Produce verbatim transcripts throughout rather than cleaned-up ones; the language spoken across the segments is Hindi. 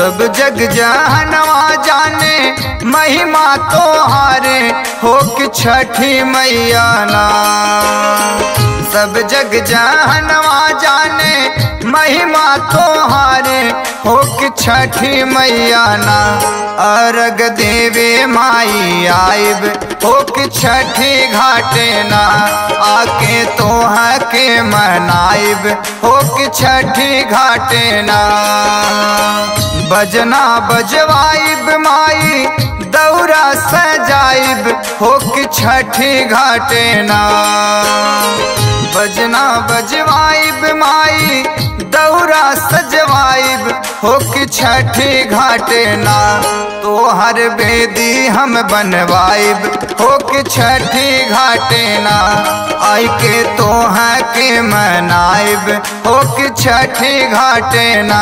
सब जग जहनवा जाने महिमा तो हारे हो कि छठी मैया ना। सब जग जहनवा जाने महिमा तो हारे हो कि छठी मैया ना। अर्घ देवे माई आइब हो कि छठी घाटे ना। आके तो है के मनाइब हो कि छठी घाटे ना। बजना बजवाइब माई दौरा सजाइब हो कि छठी घाटे ना। बजना बजवाइब माई दौरा सजवाइब हो कि छठी घाटे ना। तो हर बेदी हम बनवाइब हो कि छठी घाटे ना। आई के तो है के मनाइब हो कि छठी घाटे ना।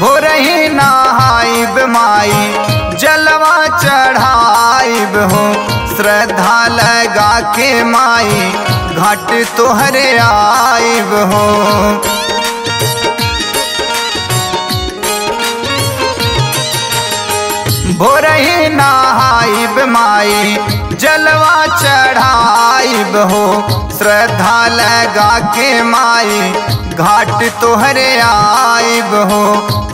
भोरही नहाइब माई जलवा चढ़ाइब हो। श्रद्धा लगा के माई घाट तोहरे आइब हो। भोरही नहाइब माई जलवा चढ़ाइब हो। श्रद्धा लगा के माई घाट तोहरे आइब हो।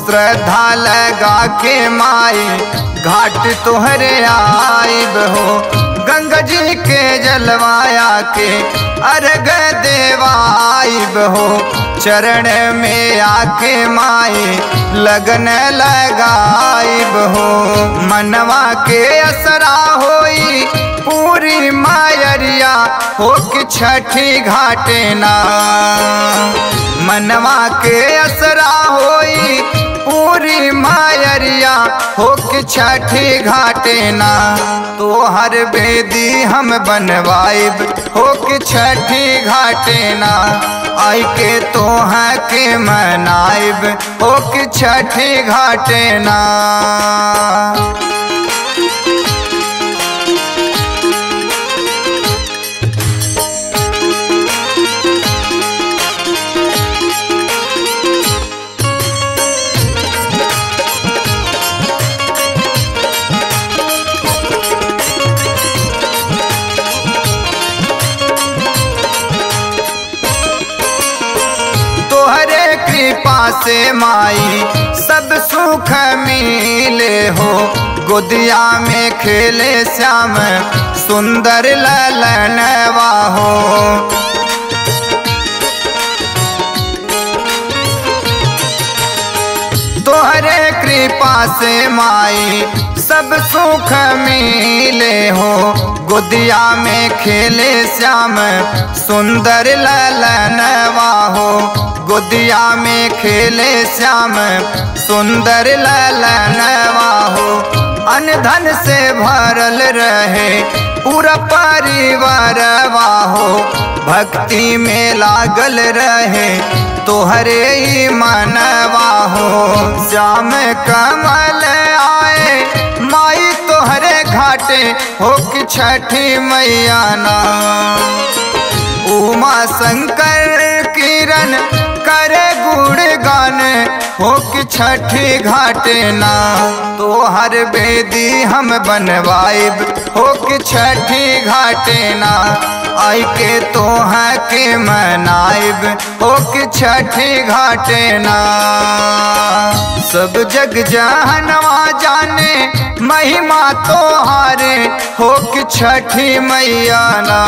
श्रद्धा लगा के माई घाट तोहरे आइब हो। गंगा जी के जलवाया के अर्घ देवाइब हो। चरण में आके माई लगन लगाइब हो। मनवा के असरा होई पूरी मायरिया हो कि छठी घाटे ना। मनवा के असरा होई पूरी मायरिया हो कि छठी घाटे ना। तो हर बेदी हम बनवाइब हो कि छठी घाटे ना। आई के तो है के मनाइब हो कि छठी घाटे ना। से माई सब सुख मिले हो। गोदिया में खेले श्याम सुंदर ललनवा हो। तोहरे कृपा से माई सब सुख मिले हो। गोदिया में खेले श्याम सुंदर ललनवा हो। गोदिया में खेले श्याम सुंदर ललनवा हो। अन धन से भरल रहे पूरा परिवारवा हो। भक्ति में लागल रहे तोहरे ही मनवा हो। श्याम कमल आए माई तोहरे घाटे हो कि छठी मैया ना। उमा शंकर किरण करे गुणगान हो कि छठी घाटे ना। तो हर बेदी हम बनवाइब हो कि छठी घाटे ना। आई के तो है के मनाइब हो कि छठी घाटे ना। सब जग जहनवा जाने महिमा तो हारे हो कि छठी मैया ना।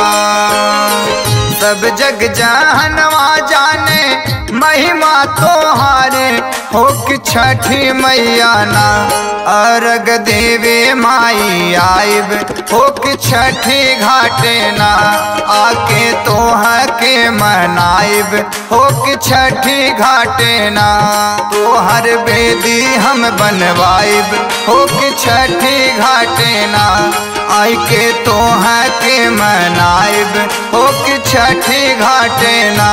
सब जग जहनवा जाने महिमा तो हारे हो कि छठी मैया ना। अर्घ देवे माई आइब हो कि छठी घाटे ना। आके तो है के मनाइब होक छठी घाटेना, तोहर बेदी हम बनवाइब होक छठी घाटेना। आई के तोहर के मनाइब होक छठी घाटेना।